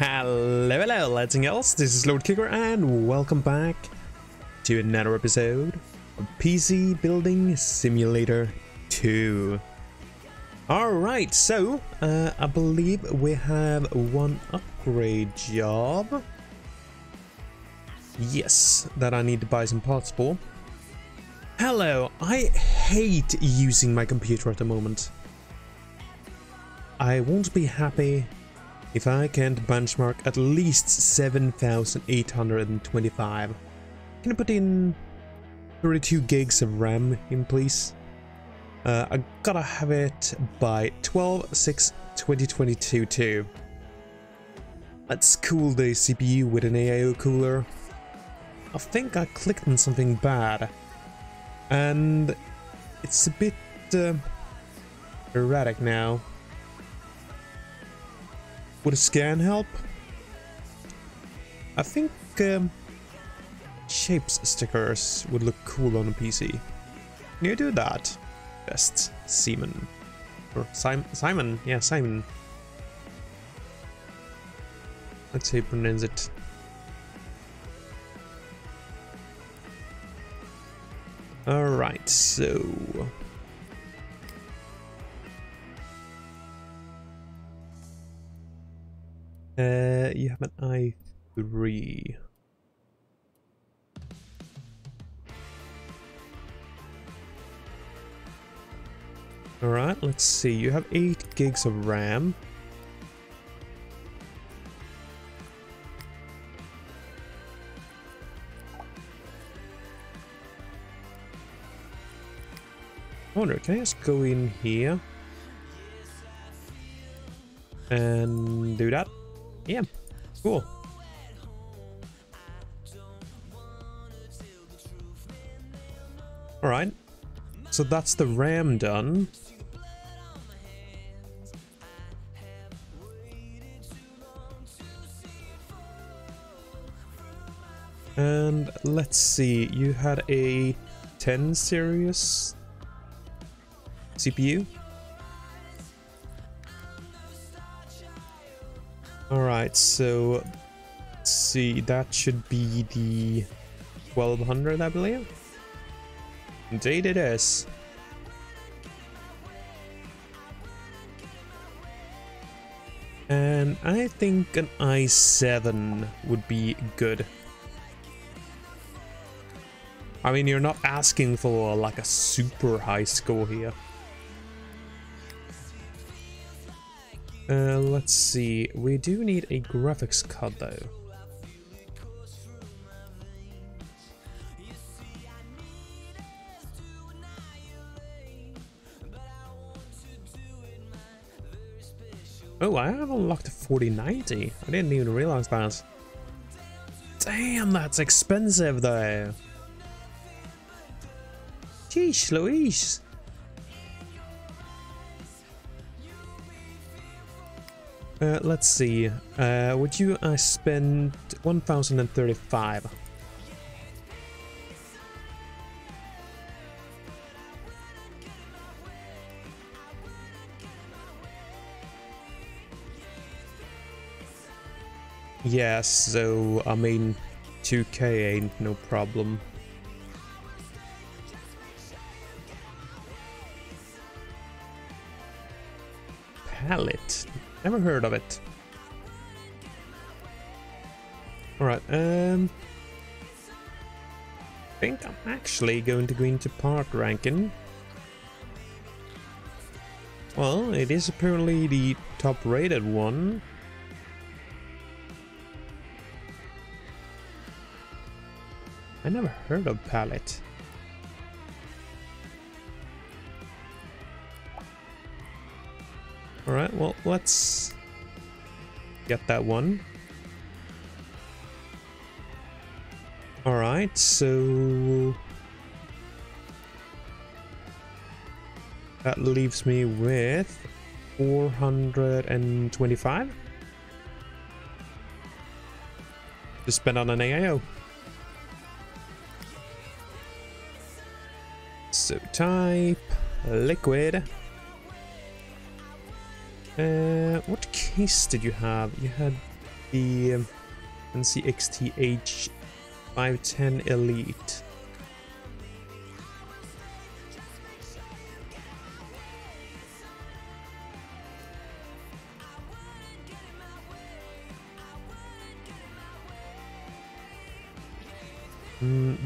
Hello, lads and gals, this is Lord Kicker and welcome back to another episode of PC Building Simulator 2. Alright, so I believe we have one upgrade job. Yes, that I need to buy some parts for. Hello, I hate using my computer at the moment. I won't be happy if I can't benchmark at least 7,825. Can you put in 32 gigs of RAM in, please? I gotta have it by 12/6/2022 too. Let's cool the CPU with an AIO cooler. I think I clicked on something bad, and it's a bit erratic now. Would a scan help? I think shapes stickers would look cool on a PC. Can you do that? Best Simon. Or Simon. Yeah, Simon. Let's see how you pronounce it. Alright, so you have an i3. Alright, let's see. You have 8 gigs of RAM. I wonder, can I just go in here and do that? Yeah, cool. Alright, so that's the RAM done. And let's see, you had a 10 series CPU. Alright, so let's see, that should be the 1200, I believe. Indeed it is. And I think an i7 would be good. I mean, you're not asking for like a super high score here. Let's see, we do need a graphics card though. Oh, I have unlocked a 4090. I didn't even realize that. Damn, that's expensive though. Jeez Louise. Let's see, would you spend 1035? Yeah, so I mean 2K ain't no problem. Palit. Never heard of it. Alright, I think I'm actually going to go into part ranking. Well, it is apparently the top rated one. I never heard of Palit. Alright, well, let's get that one. Alright, so that leaves me with 425 to spend on an AIO. So type liquid. What case did you have? You had the NCXTH 510 Elite.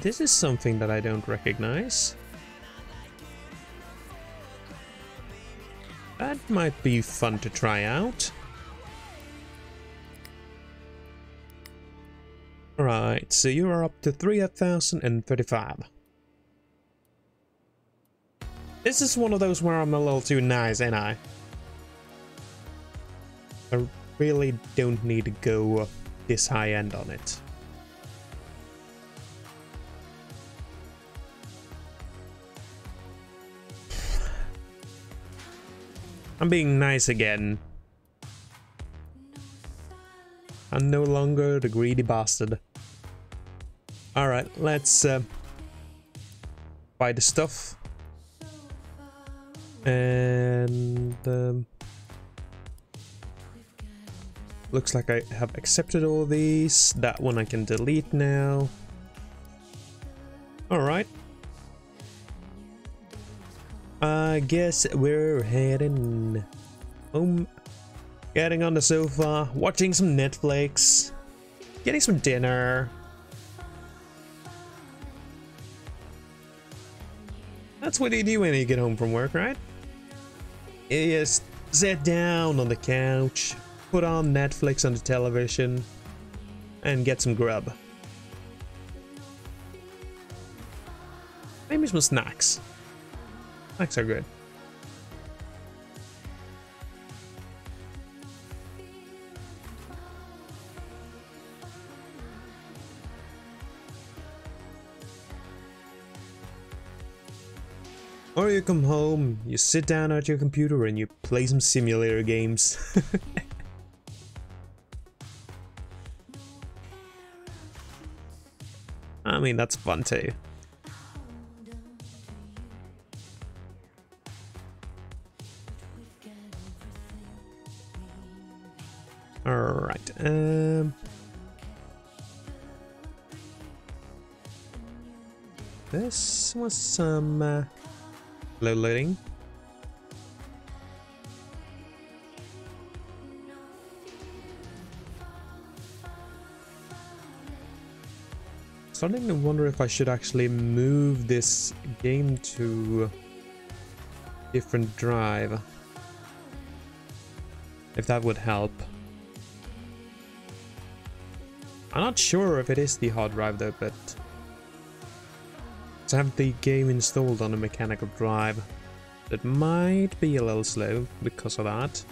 This is something that I don't recognize. That might be fun to try out. Alright, so you are up to 3,035. This is one of those where I'm a little too nice, ain't I? I really don't need to go this high end on it. I'm being nice again. I'm no longer the greedy bastard. Alright, let's buy the stuff. And looks like I have accepted all these. That one I can delete now. Alright. I guess we're heading home, getting on the sofa, watching some Netflix, getting some dinner. That's what you do when you get home from work, right? You just sit down on the couch, put on Netflix on the television, and get some grub. Maybe some snacks. Snacks are good. Or you come home, you sit down at your computer and you play some simulator games. I mean, that's fun too. Alright, this was some low loading. Starting to wonder if I should actually move this game to a different drive, if that would help. I'm not sure if it is the hard drive though, but to have the game installed on a mechanical drive, that might be a little slow because of that.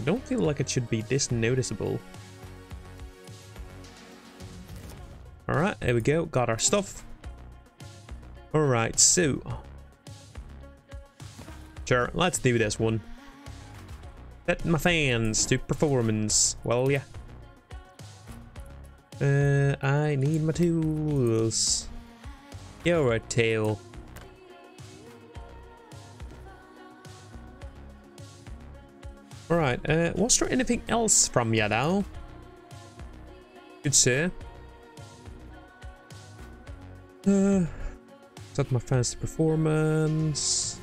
I don't feel like it should be this noticeable. Alright, there we go, got our stuff. Alright, so sure, let's do this one. Set my fans to performance. Well, yeah. I need my tools. You're a tail. Alright, was there anything else from you now? Good sir. Set my fans to performance.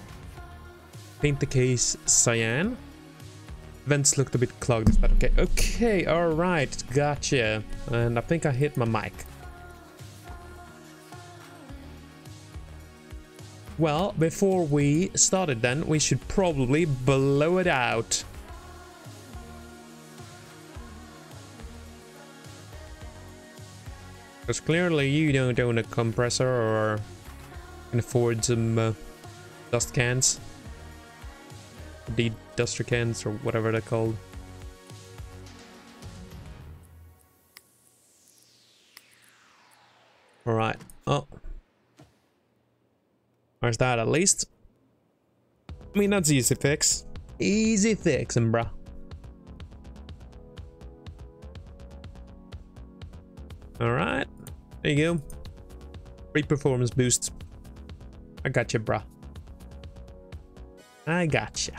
Paint the case cyan. Vents looked a bit clogged, is that okay? Okay, alright, gotcha. And I think I hit my mic. Well, before we start it then, we should probably blow it out. Because clearly you don't own a compressor or can afford some dust cans. The duster cans or whatever they're called. Alright. Oh. There's that at least. I mean, that's easy fix. Easy fixin', bruh. Alright. There you go. Free performance boost. I gotcha, bruh. I gotcha.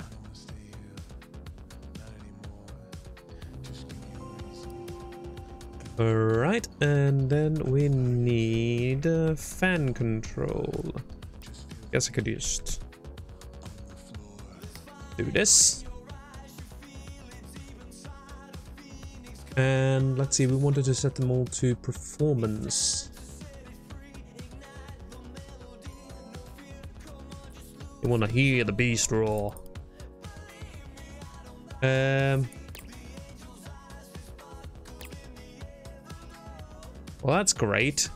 Alright, and then we need fan control. Guess I could just do this. And let's see, we wanted to set them all to performance. You want to hear the beast roar. Well, that's great.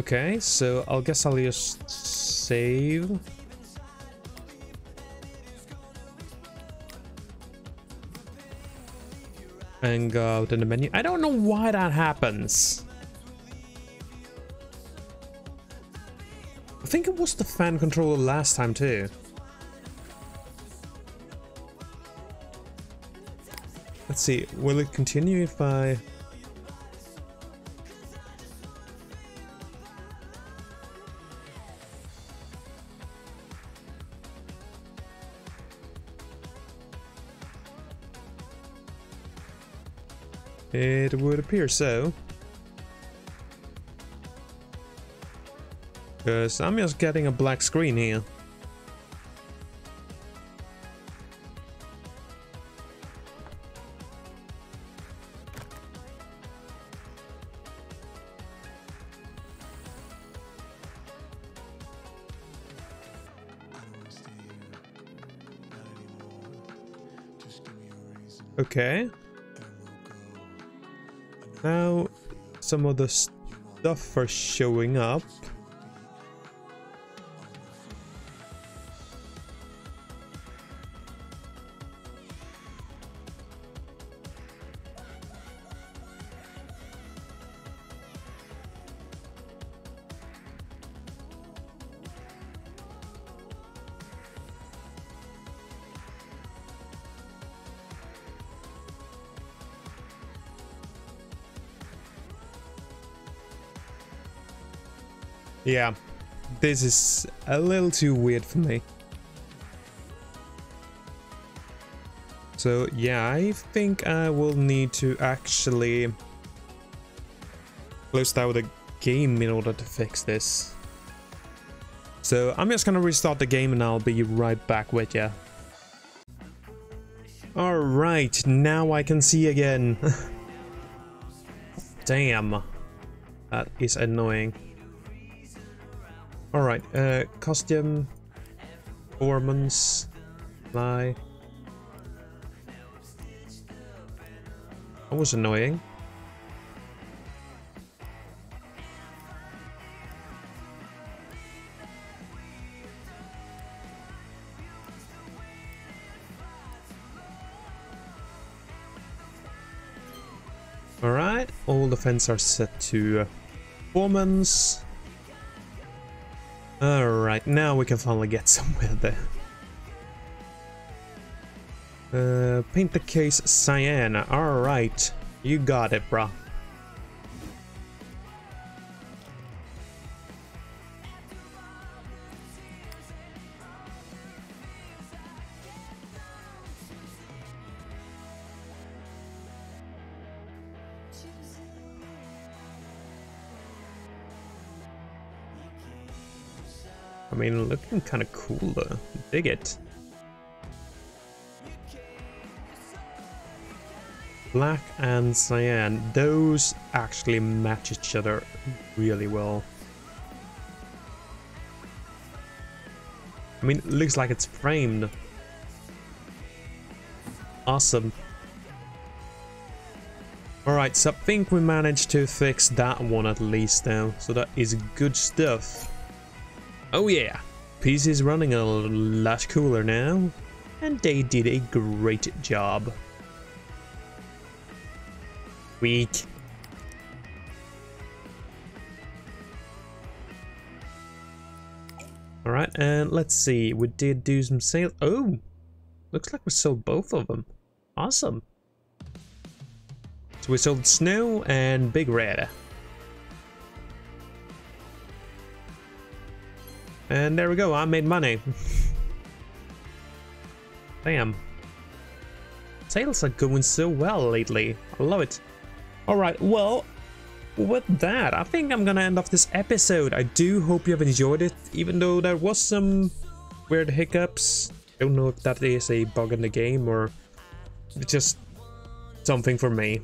Okay, so I guess I'll just save. And go to the menu. I don't know why that happens. I think it was the fan controller last time too. Let's see, will it continue if I... It would appear so. Because I'm just getting a black screen here. Okay. Now, some of the stuff are showing up. Yeah, this is a little too weird for me. So yeah, I think I will need to actually close down the game in order to fix this. So I'm just gonna restart the game and I'll be right back with you. Alright, now I can see again. Damn, that is annoying. Alright, costume, performance, lie. That was annoying. Alright, all the fans are set to performance. Alright, now we can finally get somewhere there. Paint the case cyan. Alright, you got it, bro. I mean, looking kind of cool though. Dig it. Black and cyan. Those actually match each other really well. I mean, it looks like it's framed. Awesome. Alright, so I think we managed to fix that one at least now. So that is good stuff. Oh yeah, PC's running a lot cooler now, and they did a great job. Sweet. Alright, and let's see, we did do some sale. Oh, looks like we sold both of them. Awesome. So we sold Snow and Big Red. And there we go, I made money. Damn. Sales are going so well lately. I love it. Alright, well, with that, I think I'm gonna end off this episode. I do hope you have enjoyed it, even though there was some weird hiccups. I don't know if that is a bug in the game or just something for me.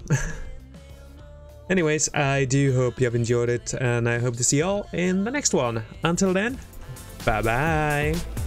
Anyways, I do hope you have enjoyed it, and I hope to see you all in the next one. Until then, bye-bye.